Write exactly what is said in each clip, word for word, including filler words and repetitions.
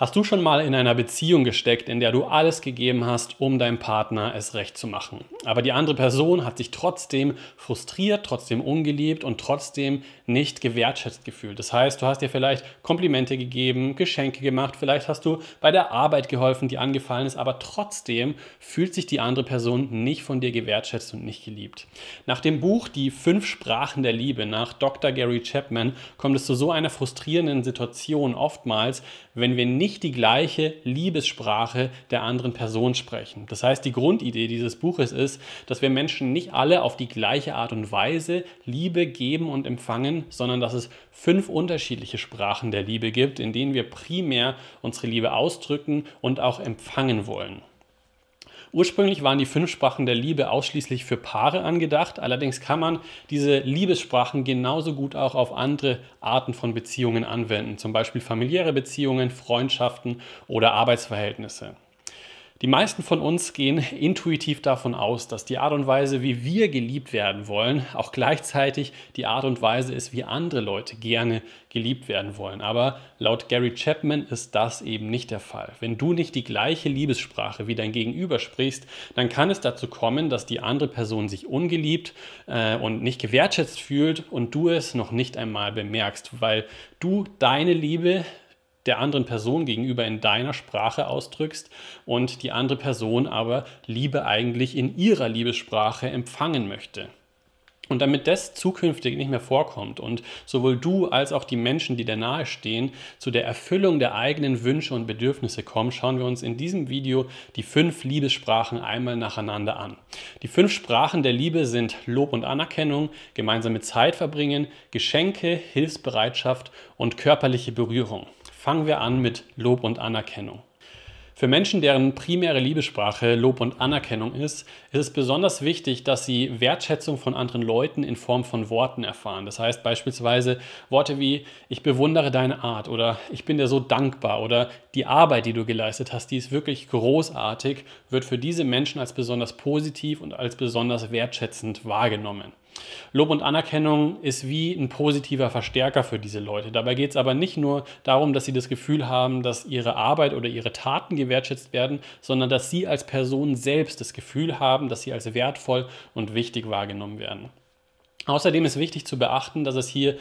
Hast du schon mal in einer Beziehung gesteckt, in der du alles gegeben hast, um deinem Partner es recht zu machen? Aber die andere Person hat sich trotzdem frustriert, trotzdem ungeliebt und trotzdem nicht gewertschätzt gefühlt. Das heißt, du hast dir vielleicht Komplimente gegeben, Geschenke gemacht, vielleicht hast du bei der Arbeit geholfen, die angefallen ist, aber trotzdem fühlt sich die andere Person nicht von dir gewertschätzt und nicht geliebt. Nach dem Buch Die fünf Sprachen der Liebe nach Doktor Gary Chapman kommt es zu so einer frustrierenden Situation oftmals, wenn wir nicht die gleiche Liebessprache der anderen Person sprechen. Das heißt, die Grundidee dieses Buches ist, dass wir Menschen nicht alle auf die gleiche Art und Weise Liebe geben und empfangen, sondern dass es fünf unterschiedliche Sprachen der Liebe gibt, in denen wir primär unsere Liebe ausdrücken und auch empfangen wollen. Ursprünglich waren die fünf Sprachen der Liebe ausschließlich für Paare angedacht, allerdings kann man diese Liebessprachen genauso gut auch auf andere Arten von Beziehungen anwenden, zum Beispiel familiäre Beziehungen, Freundschaften oder Arbeitsverhältnisse. Die meisten von uns gehen intuitiv davon aus, dass die Art und Weise, wie wir geliebt werden wollen, auch gleichzeitig die Art und Weise ist, wie andere Leute gerne geliebt werden wollen. Aber laut Gary Chapman ist das eben nicht der Fall. Wenn du nicht die gleiche Liebessprache wie dein Gegenüber sprichst, dann kann es dazu kommen, dass die andere Person sich ungeliebt äh, und nicht gewertschätzt fühlt und du es noch nicht einmal bemerkst, weil du deine Liebe der anderen Person gegenüber in deiner Sprache ausdrückst und die andere Person aber Liebe eigentlich in ihrer Liebessprache empfangen möchte. Und damit das zukünftig nicht mehr vorkommt und sowohl du als auch die Menschen, die dir nahe stehen, zu der Erfüllung der eigenen Wünsche und Bedürfnisse kommen, schauen wir uns in diesem Video die fünf Liebessprachen einmal nacheinander an. Die fünf Sprachen der Liebe sind Lob und Anerkennung, gemeinsame Zeit verbringen, Geschenke, Hilfsbereitschaft und körperliche Berührung. Fangen wir an mit Lob und Anerkennung. Für Menschen, deren primäre Liebessprache Lob und Anerkennung ist, ist es besonders wichtig, dass sie Wertschätzung von anderen Leuten in Form von Worten erfahren. Das heißt beispielsweise Worte wie ich bewundere deine Art oder ich bin dir so dankbar oder die Arbeit, die du geleistet hast, die ist wirklich großartig, wird für diese Menschen als besonders positiv und als besonders wertschätzend wahrgenommen. Lob und Anerkennung ist wie ein positiver Verstärker für diese Leute. Dabei geht es aber nicht nur darum, dass sie das Gefühl haben, dass ihre Arbeit oder ihre Taten gewertschätzt werden, sondern dass sie als Person selbst das Gefühl haben, dass sie als wertvoll und wichtig wahrgenommen werden. Außerdem ist wichtig zu beachten, dass es hier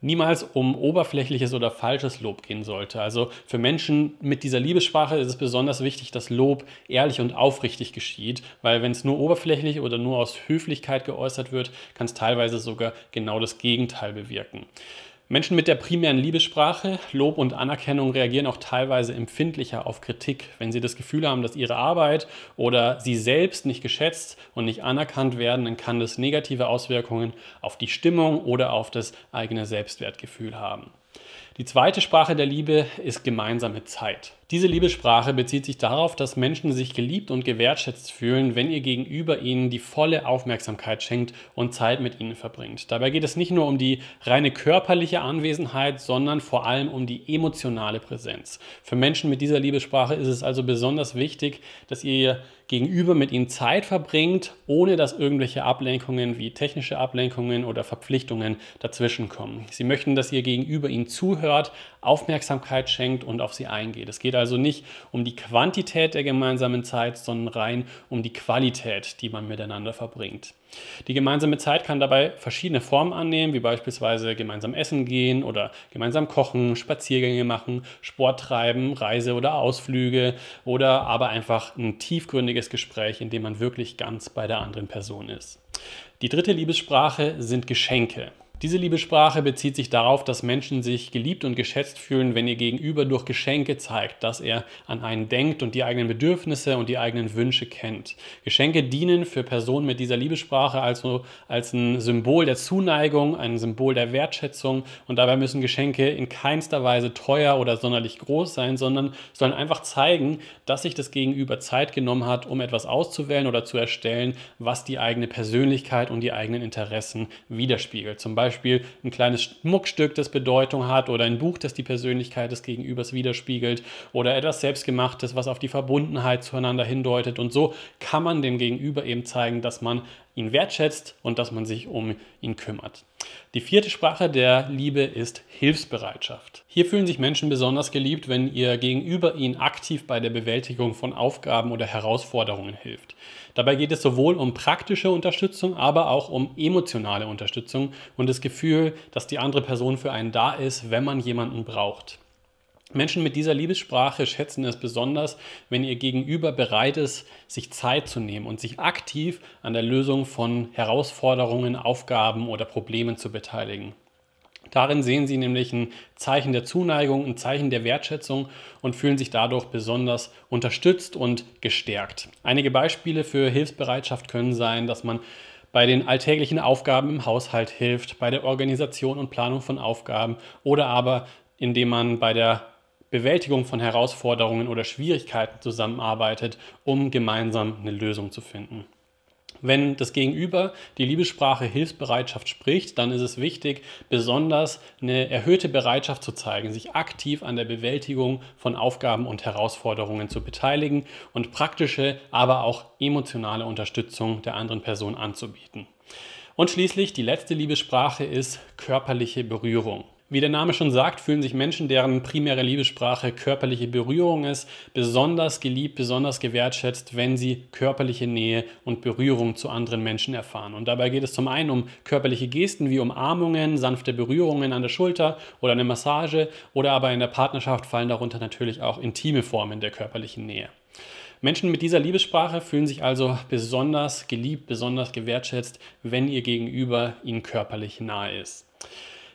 niemals um oberflächliches oder falsches Lob gehen sollte. Also für Menschen mit dieser Liebessprache ist es besonders wichtig, dass Lob ehrlich und aufrichtig geschieht, weil wenn es nur oberflächlich oder nur aus Höflichkeit geäußert wird, kann es teilweise sogar genau das Gegenteil bewirken. Menschen mit der primären Liebessprache, Lob und Anerkennung reagieren auch teilweise empfindlicher auf Kritik, wenn sie das Gefühl haben, dass ihre Arbeit oder sie selbst nicht geschätzt und nicht anerkannt werden, dann kann das negative Auswirkungen auf die Stimmung oder auf das eigene Selbstwertgefühl haben. Die zweite Sprache der Liebe ist gemeinsame Zeit. Diese Liebessprache bezieht sich darauf, dass Menschen sich geliebt und gewertschätzt fühlen, wenn ihr Gegenüber ihnen die volle Aufmerksamkeit schenkt und Zeit mit ihnen verbringt. Dabei geht es nicht nur um die reine körperliche Anwesenheit, sondern vor allem um die emotionale Präsenz. Für Menschen mit dieser Liebessprache ist es also besonders wichtig, dass ihr Gegenüber mit ihnen Zeit verbringt, ohne dass irgendwelche Ablenkungen wie technische Ablenkungen oder Verpflichtungen dazwischen kommen. Sie möchten, dass ihr Gegenüber ihnen zuhört, Aufmerksamkeit schenkt und auf sie eingeht. Es geht also nicht um die Quantität der gemeinsamen Zeit, sondern rein um die Qualität, die man miteinander verbringt. Die gemeinsame Zeit kann dabei verschiedene Formen annehmen, wie beispielsweise gemeinsam essen gehen oder gemeinsam kochen, Spaziergänge machen, Sport treiben, Reise oder Ausflüge oder aber einfach ein tiefgründiges Gespräch, in dem man wirklich ganz bei der anderen Person ist. Die dritte Liebessprache sind Geschenke. Diese Liebessprache bezieht sich darauf, dass Menschen sich geliebt und geschätzt fühlen, wenn ihr Gegenüber durch Geschenke zeigt, dass er an einen denkt und die eigenen Bedürfnisse und die eigenen Wünsche kennt. Geschenke dienen für Personen mit dieser Liebessprache also als ein Symbol der Zuneigung, ein Symbol der Wertschätzung und dabei müssen Geschenke in keinster Weise teuer oder sonderlich groß sein, sondern sollen einfach zeigen, dass sich das Gegenüber Zeit genommen hat, um etwas auszuwählen oder zu erstellen, was die eigene Persönlichkeit und die eigenen Interessen widerspiegelt. Zum Beispiel Beispiel ein kleines Schmuckstück, das Bedeutung hat oder ein Buch, das die Persönlichkeit des Gegenübers widerspiegelt oder etwas Selbstgemachtes, was auf die Verbundenheit zueinander hindeutet und so kann man dem Gegenüber eben zeigen, dass man ihn wertschätzt und dass man sich um ihn kümmert. Die vierte Sprache der Liebe ist Hilfsbereitschaft. Hier fühlen sich Menschen besonders geliebt, wenn ihr Gegenüber ihnen aktiv bei der Bewältigung von Aufgaben oder Herausforderungen hilft. Dabei geht es sowohl um praktische Unterstützung, aber auch um emotionale Unterstützung und das Gefühl, dass die andere Person für einen da ist, wenn man jemanden braucht. Menschen mit dieser Liebessprache schätzen es besonders, wenn ihr Gegenüber bereit ist, sich Zeit zu nehmen und sich aktiv an der Lösung von Herausforderungen, Aufgaben oder Problemen zu beteiligen. Darin sehen sie nämlich ein Zeichen der Zuneigung, ein Zeichen der Wertschätzung und fühlen sich dadurch besonders unterstützt und gestärkt. Einige Beispiele für Hilfsbereitschaft können sein, dass man bei den alltäglichen Aufgaben im Haushalt hilft, bei der Organisation und Planung von Aufgaben oder aber indem man bei der Bewältigung von Herausforderungen oder Schwierigkeiten zusammenarbeitet, um gemeinsam eine Lösung zu finden. Wenn das Gegenüber die Liebessprache Hilfsbereitschaft spricht, dann ist es wichtig, besonders eine erhöhte Bereitschaft zu zeigen, sich aktiv an der Bewältigung von Aufgaben und Herausforderungen zu beteiligen und praktische, aber auch emotionale Unterstützung der anderen Person anzubieten. Und schließlich die letzte Liebessprache ist körperliche Berührung. Wie der Name schon sagt, fühlen sich Menschen, deren primäre Liebessprache körperliche Berührung ist, besonders geliebt, besonders gewertschätzt, wenn sie körperliche Nähe und Berührung zu anderen Menschen erfahren. Und dabei geht es zum einen um körperliche Gesten wie Umarmungen, sanfte Berührungen an der Schulter oder eine Massage oder aber in der Partnerschaft fallen darunter natürlich auch intime Formen der körperlichen Nähe. Menschen mit dieser Liebessprache fühlen sich also besonders geliebt, besonders gewertschätzt, wenn ihr Gegenüber ihnen körperlich nahe ist.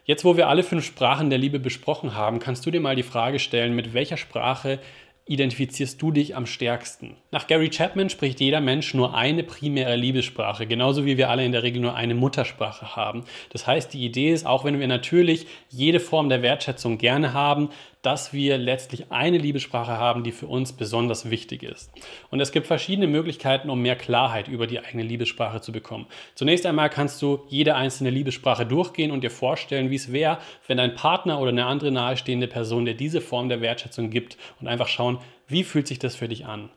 Jetzt, wo wir alle fünf Sprachen der Liebe besprochen haben, kannst du dir mal die Frage stellen, mit welcher Sprache identifizierst du dich am stärksten? Nach Gary Chapman spricht jeder Mensch nur eine primäre Liebessprache, genauso wie wir alle in der Regel nur eine Muttersprache haben. Das heißt, die Idee ist, auch wenn wir natürlich jede Form der Wertschätzung gerne haben, dass wir letztlich eine Liebessprache haben, die für uns besonders wichtig ist. Und es gibt verschiedene Möglichkeiten, um mehr Klarheit über die eigene Liebessprache zu bekommen. Zunächst einmal kannst du jede einzelne Liebessprache durchgehen und dir vorstellen, wie es wäre, wenn dein Partner oder eine andere nahestehende Person dir diese Form der Wertschätzung gibt und einfach schauen, wie fühlt sich das für dich an.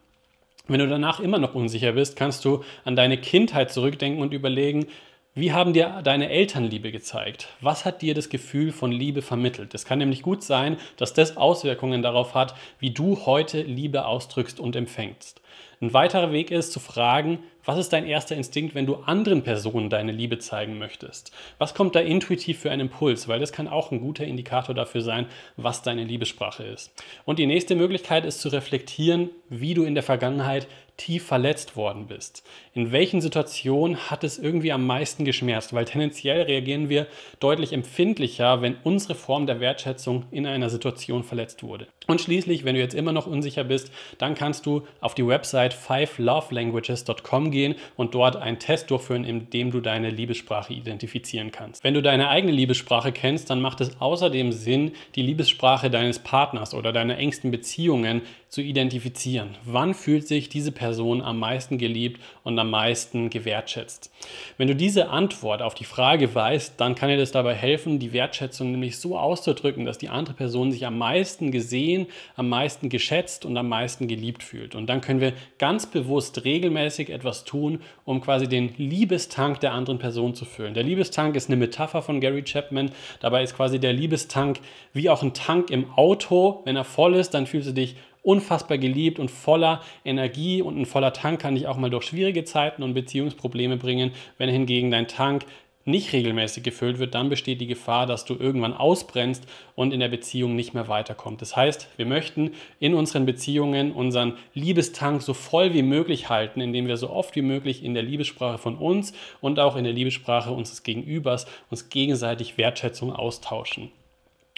Wenn du danach immer noch unsicher bist, kannst du an deine Kindheit zurückdenken und überlegen, wie haben dir deine Eltern Liebe gezeigt? Was hat dir das Gefühl von Liebe vermittelt? Es kann nämlich gut sein, dass das Auswirkungen darauf hat, wie du heute Liebe ausdrückst und empfängst. Ein weiterer Weg ist zu fragen, was ist dein erster Instinkt, wenn du anderen Personen deine Liebe zeigen möchtest? Was kommt da intuitiv für einen Impuls? Weil das kann auch ein guter Indikator dafür sein, was deine Liebessprache ist. Und die nächste Möglichkeit ist zu reflektieren, wie du in der Vergangenheit tief verletzt worden bist. In welchen Situationen hat es irgendwie am meisten geschmerzt? Weil tendenziell reagieren wir deutlich empfindlicher, wenn unsere Form der Wertschätzung in einer Situation verletzt wurde. Und schließlich, wenn du jetzt immer noch unsicher bist, dann kannst du auf die Website five love languages dot com gehen und dort einen Test durchführen, in dem du deine Liebessprache identifizieren kannst. Wenn du deine eigene Liebessprache kennst, dann macht es außerdem Sinn, die Liebessprache deines Partners oder deiner engsten Beziehungen zu identifizieren. Wann fühlt sich diese Person am meisten geliebt und am meisten gewertschätzt? Wenn du diese Antwort auf die Frage weißt, dann kann dir das dabei helfen, die Wertschätzung nämlich so auszudrücken, dass die andere Person sich am meisten gesehen, am meisten geschätzt und am meisten geliebt fühlt. Und dann können wir ganz bewusst regelmäßig etwas tun, um quasi den Liebestank der anderen Person zu füllen. Der Liebestank ist eine Metapher von Gary Chapman. Dabei ist quasi der Liebestank wie auch ein Tank im Auto. Wenn er voll ist, dann fühlst du dich unfassbar geliebt und voller Energie, und ein voller Tank kann dich auch mal durch schwierige Zeiten und Beziehungsprobleme bringen. Wenn hingegen dein Tank nicht regelmäßig gefüllt wird, dann besteht die Gefahr, dass du irgendwann ausbrennst und in der Beziehung nicht mehr weiterkommst. Das heißt, wir möchten in unseren Beziehungen unseren Liebestank so voll wie möglich halten, indem wir so oft wie möglich in der Liebessprache von uns und auch in der Liebessprache unseres Gegenübers uns gegenseitig Wertschätzung austauschen.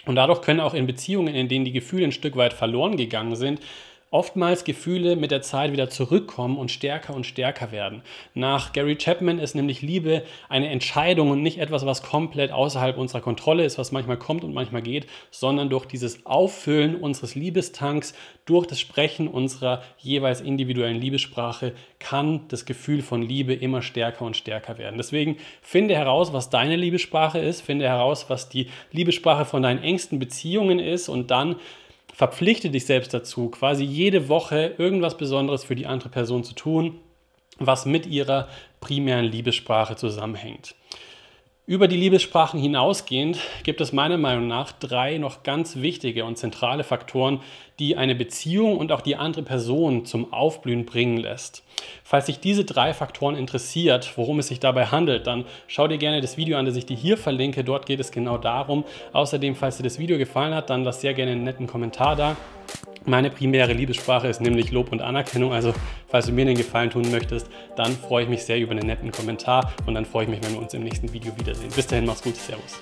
Und dadurch können auch in Beziehungen, in denen die Gefühle ein Stück weit verloren gegangen sind, oftmals Gefühle mit der Zeit wieder zurückkommen und stärker und stärker werden. Nach Gary Chapman ist nämlich Liebe eine Entscheidung und nicht etwas, was komplett außerhalb unserer Kontrolle ist, was manchmal kommt und manchmal geht, sondern durch dieses Auffüllen unseres Liebestanks, durch das Sprechen unserer jeweils individuellen Liebessprache kann das Gefühl von Liebe immer stärker und stärker werden. Deswegen finde heraus, was deine Liebessprache ist, finde heraus, was die Liebessprache von deinen engsten Beziehungen ist, und dann verpflichte dich selbst dazu, quasi jede Woche irgendwas Besonderes für die andere Person zu tun, was mit ihrer primären Liebessprache zusammenhängt. Über die Liebessprachen hinausgehend gibt es meiner Meinung nach drei noch ganz wichtige und zentrale Faktoren, die eine Beziehung und auch die andere Person zum Aufblühen bringen lässt. Falls dich diese drei Faktoren interessiert, worum es sich dabei handelt, dann schau dir gerne das Video an, das ich dir hier verlinke. Dort geht es genau darum. Außerdem, falls dir das Video gefallen hat, dann lass sehr gerne einen netten Kommentar da. Meine primäre Liebessprache ist nämlich Lob und Anerkennung, also falls du mir den Gefallen tun möchtest, dann freue ich mich sehr über einen netten Kommentar und dann freue ich mich, wenn wir uns im nächsten Video wiedersehen. Bis dahin, mach's gut, Servus.